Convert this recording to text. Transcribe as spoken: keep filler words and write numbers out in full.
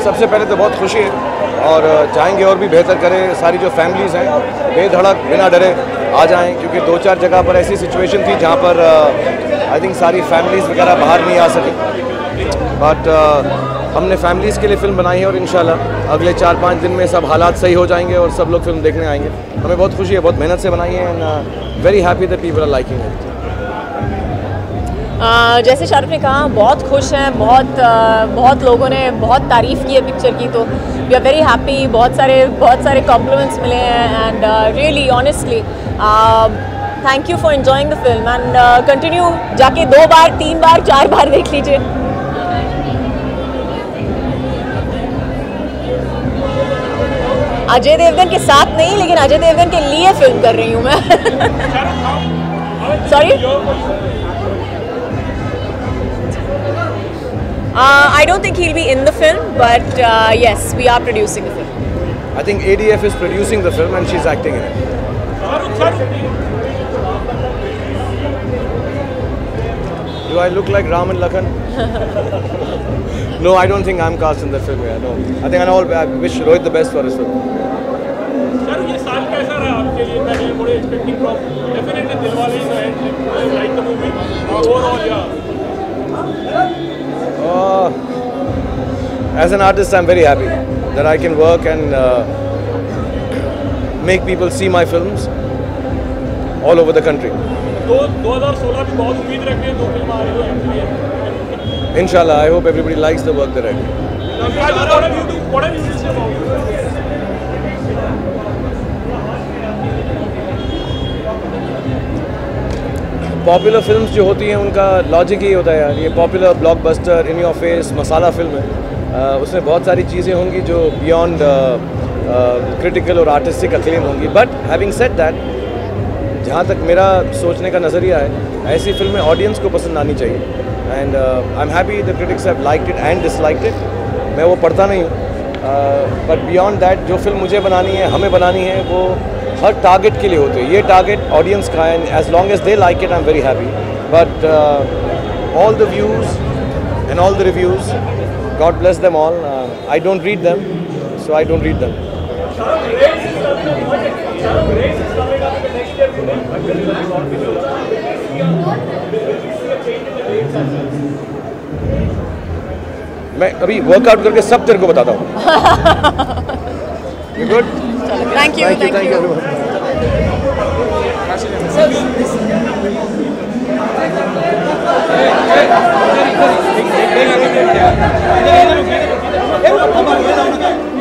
सबसे पहले तो बहुत खुशी है और चाहेंगे और भी बेहतर करें। सारी जो फैमिलीज़ हैं बेधड़क बिना डरे आ जाएं, क्योंकि दो चार जगह पर ऐसी सिचुएशन थी जहां पर आई थिंक सारी फैमिलीज़ वगैरह बाहर नहीं आ सकी। बट हमने फैमिलीज़ के लिए फ़िल्म बनाई है और इंशाल्लाह अगले चार पाँच दिन में सब हालात सही हो जाएंगे और सब लोग फिल्म देखने आएंगे। हमें बहुत खुशी है, बहुत मेहनत से बनाई है and very happy that people are liking it. Uh, जैसे शाहरुख ने कहा, बहुत खुश हैं, बहुत uh, बहुत लोगों ने बहुत तारीफ़ की है पिक्चर की, तो वी आर वेरी हैप्पी। बहुत सारे बहुत सारे कॉम्प्लीमेंट्स मिले हैं and really honestly thank you for enjoying the film and continue. जाके दो बार तीन बार चार बार देख लीजिए। अजय देवगन के साथ नहीं, लेकिन अजय देवगन के लिए फिल्म कर रही हूँ मैं। Sorry, Uh, I don't think he'll be in the film, but uh, yes, we are producing the film. I think A D F is producing the film and she's acting in it. Do I look like Ram and Lakhan? No, I don't think I'm cast in the film. Yeah, no. I think I, know, I wish Rohit the best for his film. Sir, this year how was it for you? I was expecting from definitely Dilwale is ahead, like the movie overall, yeah. Uh, as an artist, I'm very happy that I can work and uh, make people see my films all over the country. Inshallah, I hope everybody likes the work that I do. What have you to say about popular films जो होती हैं उनका logic ही होता है यार। ये popular blockbuster, in your face, masala film है, उसमें बहुत सारी चीज़ें होंगी जो बियॉन्ड क्रिटिकल और आर्टिस्टिक अक्लेम होंगी। बट हैविंग सेड दैट, जहाँ तक मेरा सोचने का नज़रिया है, ऐसी फिल्में ऑडियंस को पसंद आनी चाहिए and I am happy the critics have liked it and disliked it. मैं वो पढ़ता नहीं हूँ, बट बियॉन्ड दैट जो फिल्म मुझे बनानी है, हमें बनानी है, वो हर टारगेट के लिए होते हैं। ये टारगेट ऑडियंस का है and as long as they like it I am very happy. But all the views and all the reviews, God bless them all. I don't read them, so I don't read them. मैं अभी workout करके सब तेरे को बताता हूँ। Good, thank you thank you thank you everyone।